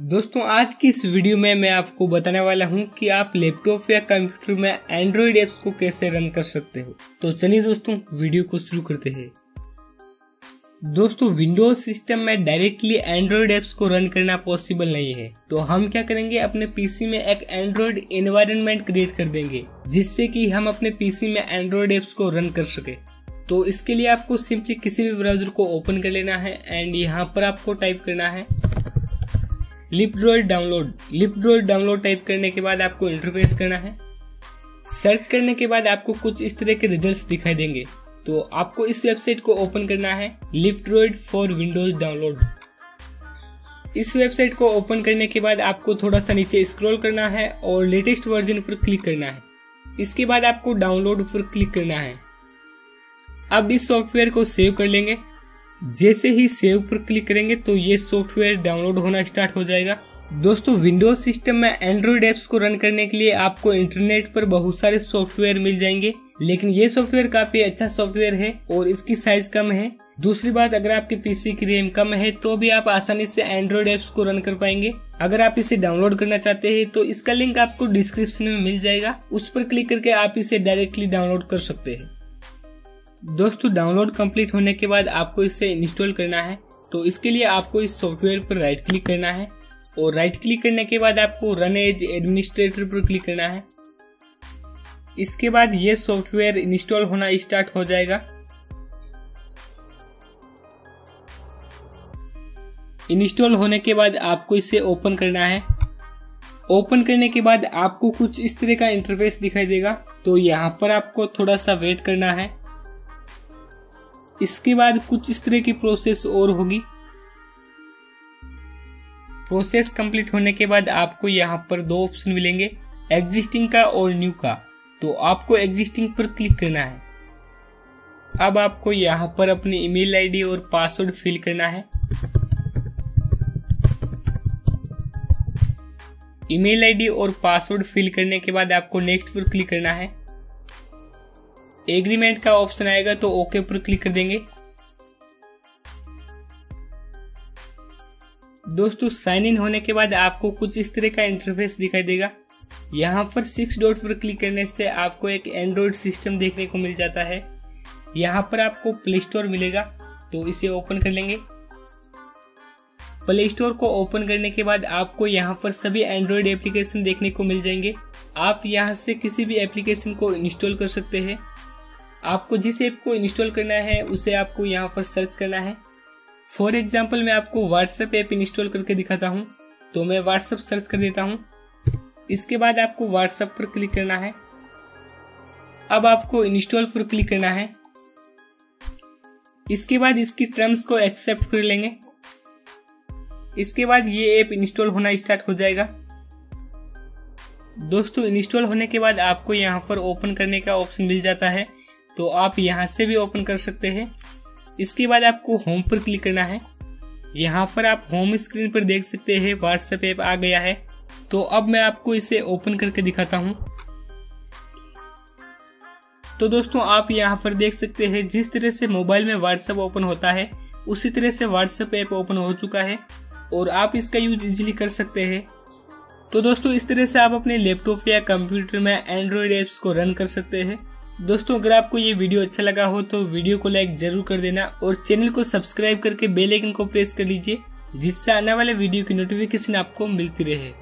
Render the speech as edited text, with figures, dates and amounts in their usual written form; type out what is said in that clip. दोस्तों आज की इस वीडियो में मैं आपको बताने वाला हूं कि आप लैपटॉप या कंप्यूटर में एंड्रॉइड एप्स को कैसे रन कर सकते हो। तो चलिए दोस्तों वीडियो को शुरू करते हैं। दोस्तों विंडोज सिस्टम में डायरेक्टली एंड्रॉइड एप्स को रन करना पॉसिबल नहीं है, तो हम क्या करेंगे, अपने पीसी में एक एंड्रॉइड एनवायरनमेंट क्रिएट कर देंगे जिससे कि हम अपने पीसी में एंड्रॉइड एप्स को रन कर सके। तो इसके लिए आपको सिंपली किसी भी ब्राउजर को ओपन कर लेना है एंड यहाँ पर आपको टाइप करना है LipDroid download. LipDroid download type करने के बाद आपको इंटरफेस करना है। सर्च करने के बाद आपको कुछ इस तरह के रिजल्ट्स दिखाई देंगे। तो आपको इस वेबसाइट को ओपन करना है, LipDroid फॉर विंडोज डाउनलोड। इस वेबसाइट को ओपन करने के बाद आपको थोड़ा सा नीचे स्क्रॉल करना है और लेटेस्ट वर्जन पर क्लिक करना है। इसके बाद आपको डाउनलोड पर क्लिक करना है। अब इस सॉफ्टवेयर को सेव कर लेंगे। जैसे ही सेव पर क्लिक करेंगे तो ये सॉफ्टवेयर डाउनलोड होना स्टार्ट हो जाएगा। दोस्तों विंडोज सिस्टम में एंड्रॉइड एप्स को रन करने के लिए आपको इंटरनेट पर बहुत सारे सॉफ्टवेयर मिल जाएंगे, लेकिन ये सॉफ्टवेयर काफी अच्छा सॉफ्टवेयर है और इसकी साइज कम है। दूसरी बात, अगर आपके पीसी की रैम कम है तो भी आप आसानी से एंड्रॉइड एप्स को रन कर पाएंगे। अगर आप इसे डाउनलोड करना चाहते हैं तो इसका लिंक आपको डिस्क्रिप्शन में मिल जाएगा, उस पर क्लिक करके आप इसे डायरेक्टली डाउनलोड कर सकते हैं। दोस्तों डाउनलोड कंप्लीट होने के बाद आपको इसे इंस्टॉल करना है। तो इसके लिए आपको इस सॉफ्टवेयर पर राइट क्लिक करना है और राइट क्लिक करने के बाद आपको रन एज एडमिनिस्ट्रेटर पर क्लिक करना है। इसके बाद ये सॉफ्टवेयर इंस्टॉल होना स्टार्ट हो जाएगा। इंस्टॉल होने के बाद आपको इसे ओपन करना है। ओपन करने के बाद आपको कुछ इस तरह का इंटरफेस दिखाई देगा। तो यहाँ पर आपको थोड़ा सा वेट करना है। इसके बाद कुछ इस तरह की प्रोसेस और होगी। प्रोसेस कंप्लीट होने के बाद आपको यहाँ पर दो ऑप्शन मिलेंगे, एग्जिस्टिंग का और न्यू का। तो आपको एग्जिस्टिंग पर क्लिक करना है। अब आपको यहाँ पर अपनी ईमेल आईडी और पासवर्ड फिल करना है। ईमेल आईडी और पासवर्ड फिल करने के बाद आपको नेक्स्ट पर क्लिक करना है। एग्रीमेंट का ऑप्शन आएगा तो ओके पर क्लिक कर देंगे। दोस्तों साइन इन होने के बाद आपको कुछ इस तरह का इंटरफेस दिखाई देगा। यहाँ पर 6 डॉट पर क्लिक करने से आपको एक एंड्रॉइड सिस्टम देखने को मिल जाता है। यहाँ पर आपको प्ले स्टोर मिलेगा, तो इसे ओपन कर लेंगे। प्ले स्टोर को ओपन करने के बाद आपको यहाँ पर सभी एंड्रॉइड एप्लीकेशन देखने को मिल जाएंगे। आप यहाँ से किसी भी एप्लीकेशन को इंस्टॉल कर सकते हैं। आपको जिस ऐप को इंस्टॉल करना है उसे आपको यहाँ पर सर्च करना है। फॉर एग्जाम्पल मैं आपको व्हाट्सएप ऐप इंस्टॉल करके दिखाता हूँ। तो मैं व्हाट्सएप सर्च कर देता हूँ। इसके बाद आपको व्हाट्सएप पर क्लिक करना है। अब आपको इंस्टॉल पर क्लिक करना है। इसके बाद इसकी टर्म्स को एक्सेप्ट कर लेंगे। इसके बाद ये ऐप इंस्टॉल होना स्टार्ट हो जाएगा। दोस्तों इंस्टॉल होने के बाद आपको यहाँ पर ओपन करने का ऑप्शन मिल जाता है, तो आप यहाँ से भी ओपन कर सकते हैं। इसके बाद आपको होम पर क्लिक करना है। यहाँ पर आप होम स्क्रीन पर देख सकते हैं व्हाट्सएप ऐप आ गया है। तो अब मैं आपको इसे ओपन करके दिखाता हूँ। तो दोस्तों आप यहाँ पर देख सकते हैं जिस तरह से मोबाइल में व्हाट्सएप ओपन होता है उसी तरह से व्हाट्सएप ऐप ओपन हो चुका है और आप इसका यूज इजीली कर सकते हैं। तो दोस्तों इस तरह से आप अपने लैपटॉप या कंप्यूटर में एंड्रॉइड ऐप्स को रन कर सकते हैं। दोस्तों अगर आपको ये वीडियो अच्छा लगा हो तो वीडियो को लाइक जरूर कर देना और चैनल को सब्सक्राइब करके बेल आइकन को प्रेस कर लीजिए, जिससे आने वाले वीडियो की नोटिफिकेशन आपको मिलती रहे।